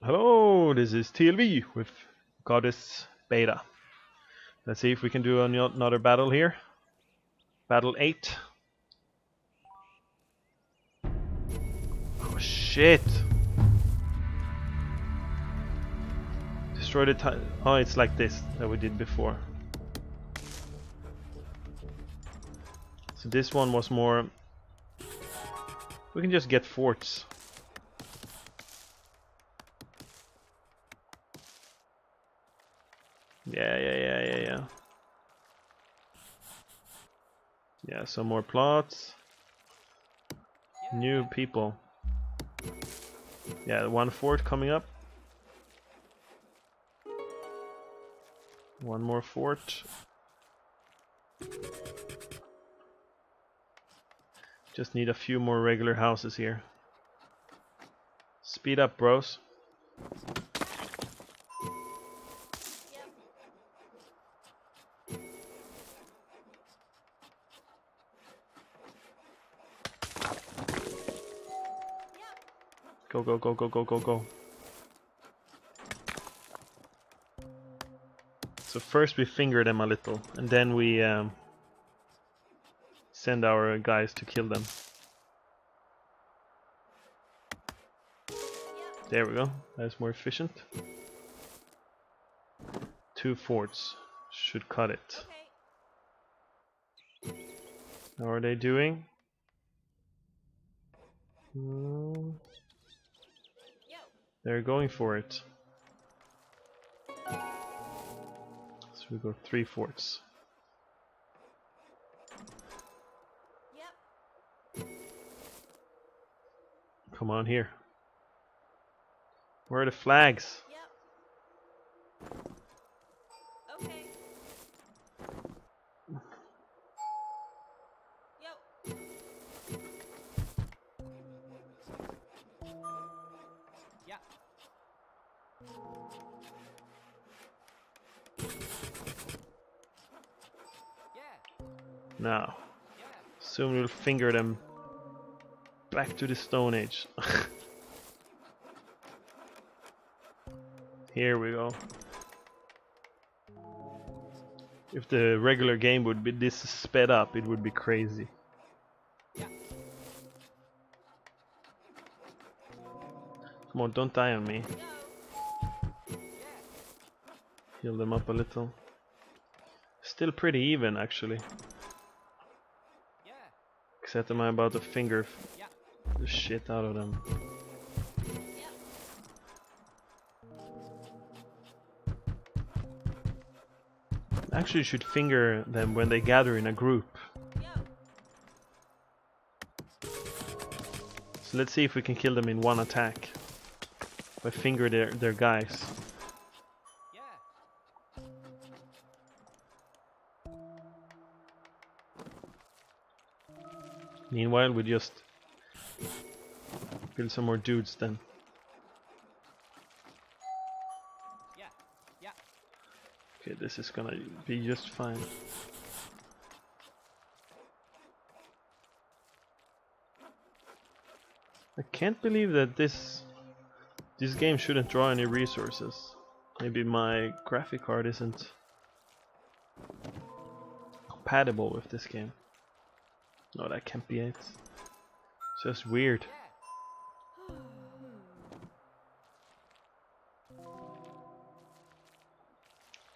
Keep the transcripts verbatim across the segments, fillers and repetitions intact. Hello, this is T L V with Goddess Beta. Let's see if we can do another battle here. Battle eight. Oh shit! Destroy the ti- Oh, it's like this that we did before. So this one was more... We can just get forts. Yeah, yeah, yeah, yeah, yeah. Yeah, some more plots. New people. Yeah, one fort coming up. One more fort. Just need a few more regular houses here. Speed up, bros. Go, go, go, go, go, go, go. So first we finger them a little, and then we um, send our guys to kill them. There we go. That's more efficient. Two forts should cut it. Okay. How are they doing? Mm. They're going for it. So we go three forts. Yep. Come on here. Where are the flags? Yep. Okay. Now, soon we'll finger them back to the Stone Age. Here we go. If the regular game would be this sped up, it would be crazy. Come on, don't die on me. Heal them up a little. Still pretty even, actually. Except am I about to finger f the shit out of them. Actually, you should finger them when they gather in a group. So let's see if we can kill them in one attack. By finger their, their guys. Meanwhile, we just kill some more dudes then. Yeah. Yeah. Okay, this is gonna be just fine. I can't believe that this this game shouldn't draw any resources. Maybe my graphic card isn't compatible with this game. No, that can't be it. It's just weird.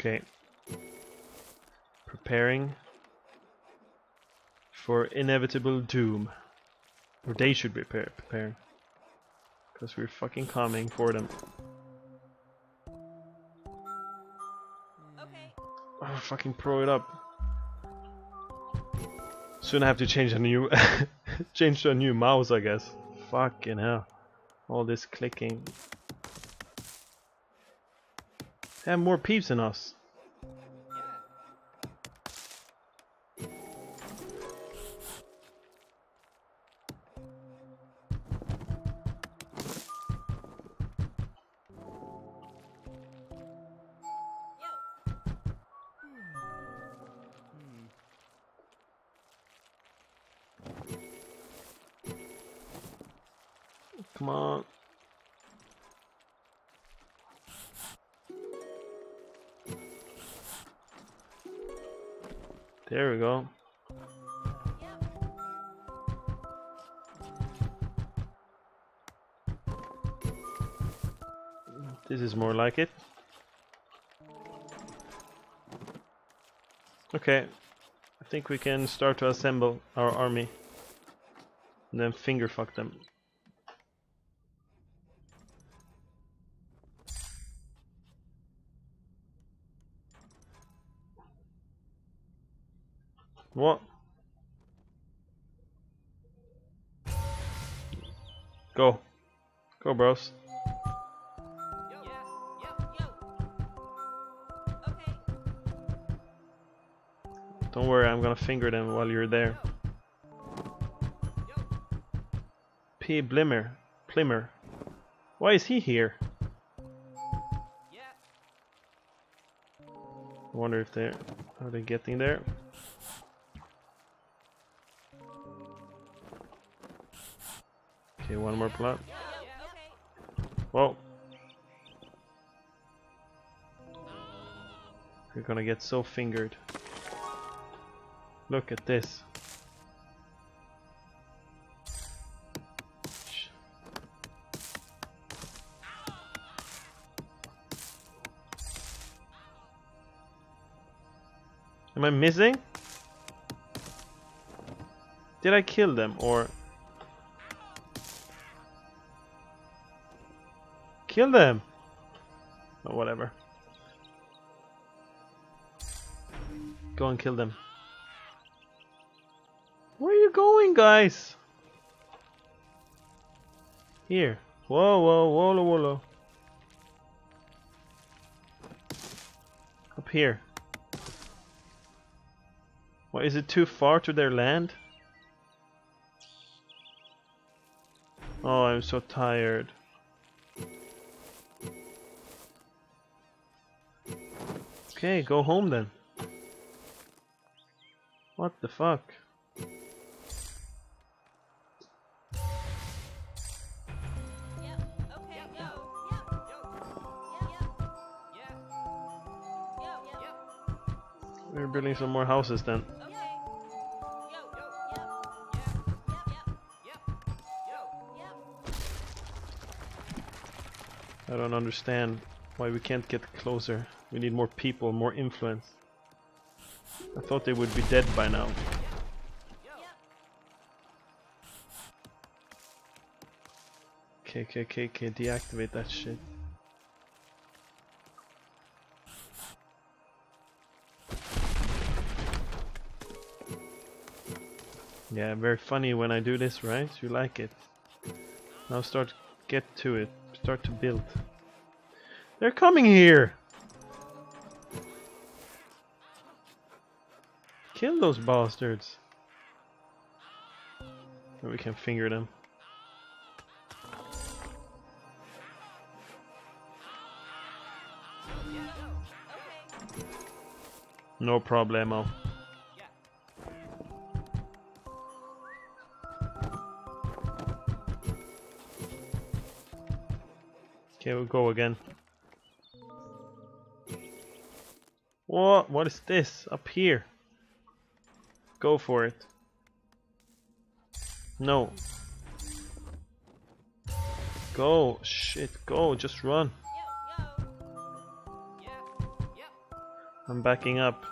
Okay. Preparing for inevitable doom. Or they should be preparing. Because we're fucking coming for them. Okay. Oh, fucking pro it up. Soon I have to change a new change to a new mouse, I guess. Fucking hell. All this clicking. They have more peeps than us. Yeah. Come on. There we go. This is more like it. Okay, I think we can start to assemble our army and then finger fuck them. What? Go. Go, bros. Don't worry, I'm gonna finger them while you're there. P. Blimmer. Plimmer. Why is he here? I wonder if they're... Are they getting there? Okay, one more plot. Whoa. You're gonna get so fingered. Look at this. Am I missing? Did I kill them or kill them? Or whatever. Go and kill them. Where are you going, guys? Here. Whoa, whoa, whoa, whoa, whoa. Up here. What, is it too far to their land? Oh, I'm so tired. Okay, go home then. What the fuck? We're building some more houses then. I don't understand why we can't get closer. We need more people, more influence. I thought they would be dead by now. Okay, okay, okay, okay, deactivate that shit. Yeah, very funny when I do this, right? You like it. Now start, get to it. Start to build. They're coming here! Kill those bastards. Or we can finger them. No problemo. Okay, we'll go again. What? What is this? Up here. Go for it. No. Go. Shit, go. Just run. I'm backing up.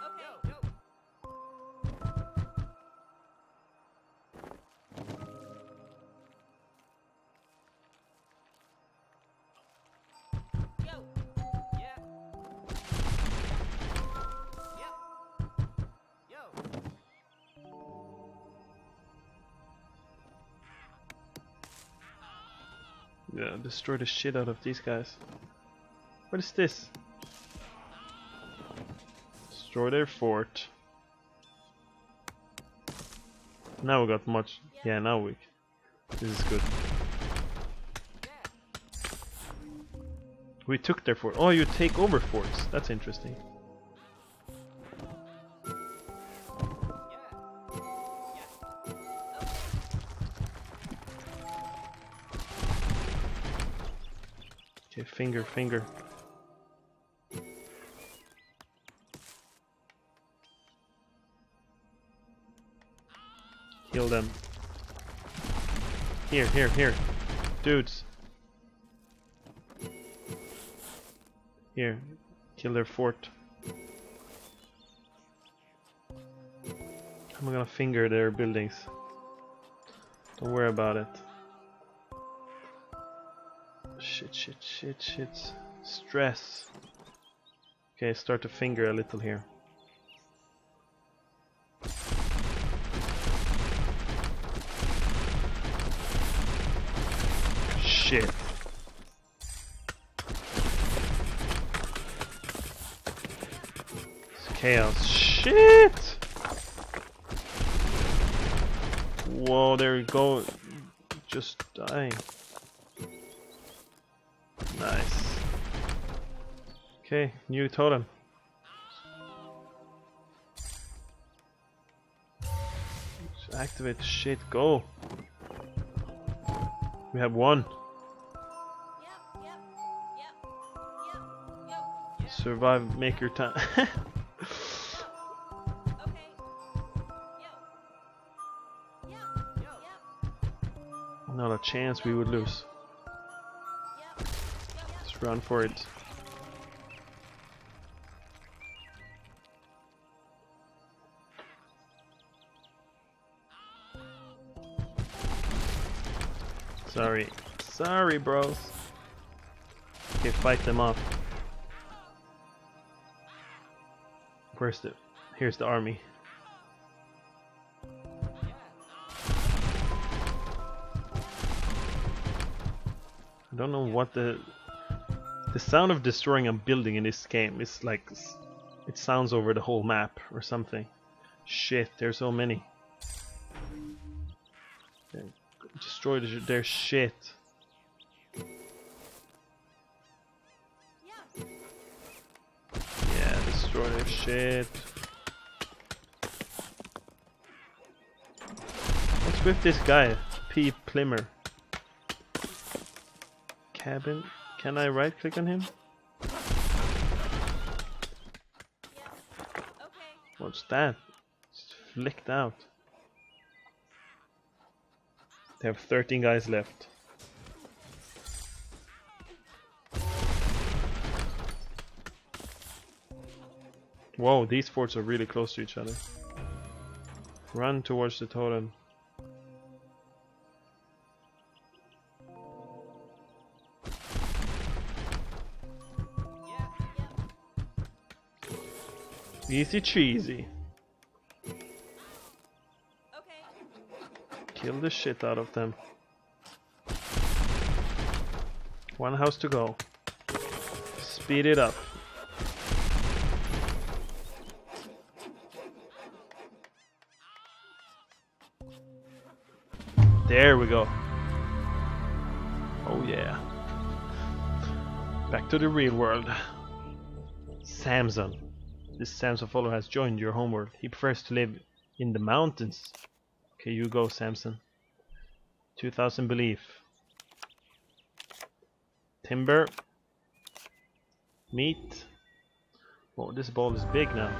Yeah, destroy the shit out of these guys. What is this? Destroy their fort. Now we got much. Yeah, now we. This is good. We took their fort. Oh, you take over forts. That's interesting. Finger, finger. them. Here, here, here. Dudes. Here. Kill their fort. I'm gonna finger their buildings. Don't worry about it. Shit, shit, shit, shit. Stress. Okay, start to finger a little here. Shit. It's chaos. Shit! Whoa, there we go. Just die. Nice. Okay, new totem. Just activate shit, go. We have one. Yep, yep, yep, yep, yep, yep. Survive, make your time. Not a chance we would lose. Let's run for it. Sorry. Sorry, bros. Okay, fight them off. Where's the... Here's the army. I don't know what the the sound of destroying a building in this game is like. It sounds over the whole map or something. Shit, there's so many. Destroy their shit. Yeah, destroy their shit. What's with this guy? P. Plimmer. Cabin? Can I right click on him? Yeah. Okay. What's that? It's flicked out. They have thirteen guys left. Whoa, these forts are really close to each other. Run towards the totem. Easy cheesy. Okay. Kill the shit out of them. One house to go. Speed it up. There we go. Oh yeah. Back to the real world. Samson. This Samson follower has joined your homeworld. He prefers to live in the mountains. Okay, you go, Samson. two thousand belief. Timber. Meat. Oh, this ball is big now.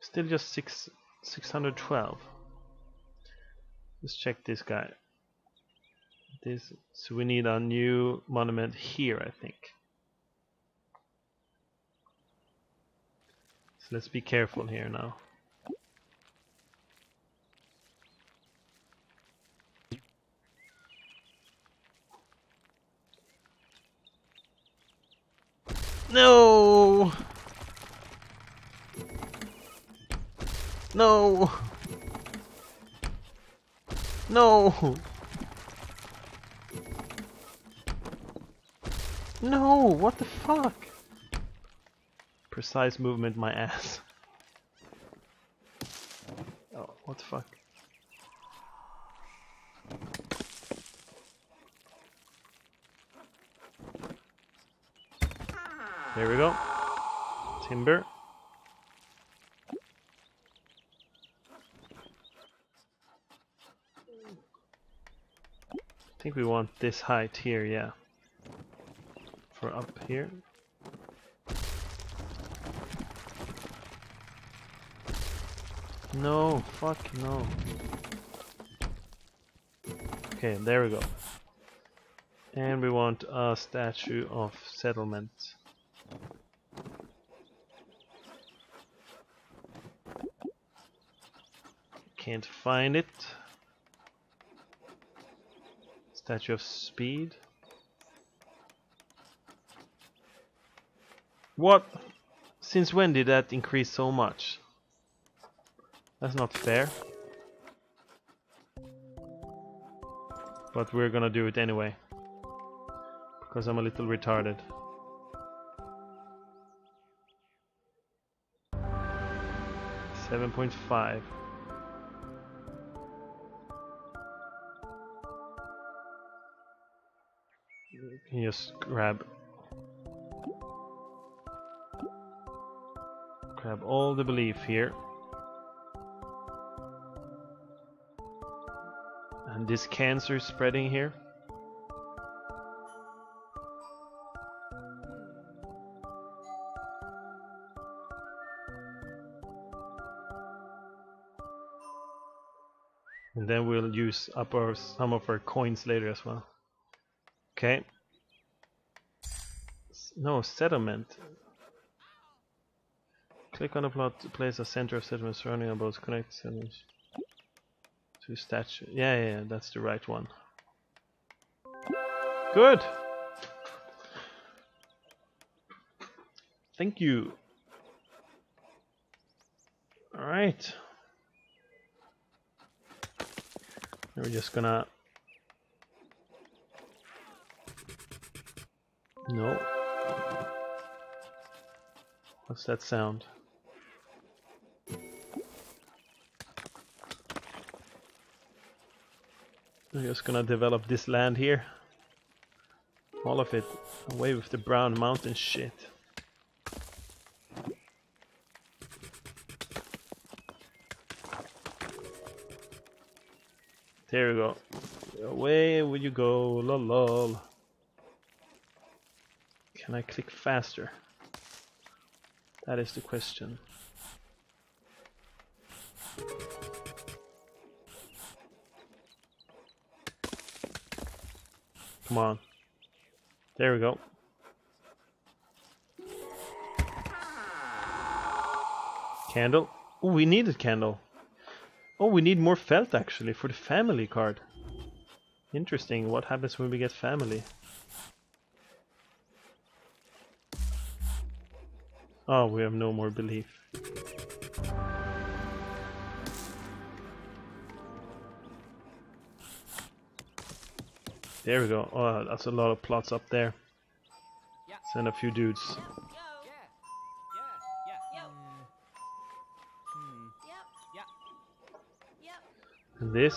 Still just six, six hundred twelve. Let's check this guy. This, so we need a new monument here, I think. So let's be careful here now. No! No! No! No, what the fuck? Precise movement, my ass. Oh, what the fuck? There we go. Timber. I think we want this height here, yeah. Up here. No, fuck no. Okay, there we go. And we want a statue of settlement. Can't find it. Statue of speed. What? Since when did that increase so much? That's not fair. But we're gonna do it anyway. Because I'm a little retarded. seven point five. You can just grab... Grab all the belief here. And this cancer spreading here. And then we'll use up our, some of our coins later as well. Okay. No, settlement. Click on the plot to place a center of settlement surrounding a boat. Connect settlements to statue. Yeah, yeah, yeah, that's the right one. Good! Thank you. Alright. We're just gonna. No. What's that sound? I'm just gonna develop this land here. All of it. Away with the brown mountain shit. There we go. Away will you go, lol lol. Can I click faster? That is the question. Come on. There we go. Candle. Oh, we need a candle. Oh, we need more felt actually for the family card. Interesting. What happens when we get family? Oh, we have no more belief. There we go. Oh, that's a lot of plots up there. Send a few dudes. And this.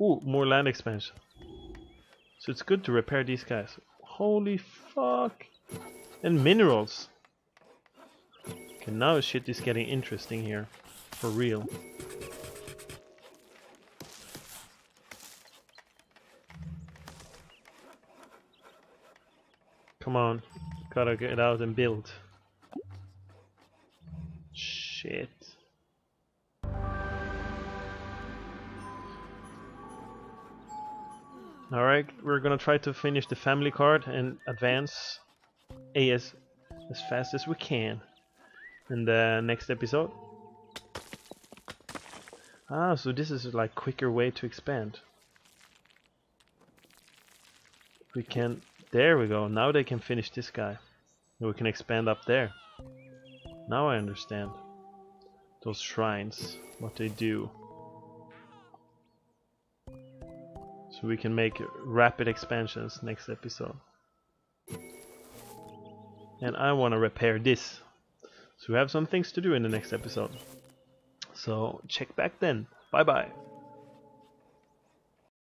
Ooh, more land expansion. So it's good to repair these guys. Holy fuck. And minerals. Okay, now shit is getting interesting here. For real. Come on. Gotta get out and build. Shit. Alright, we're gonna try to finish the family card and advance as, as fast as we can. In the next episode. Ah, so this is like quicker way to expand. We can, there we go, now they can finish this guy. And we can expand up there. Now I understand. Those shrines, what they do. So we can make rapid expansions next episode. And I want to repair this. So we have some things to do in the next episode. So check back then. Bye bye.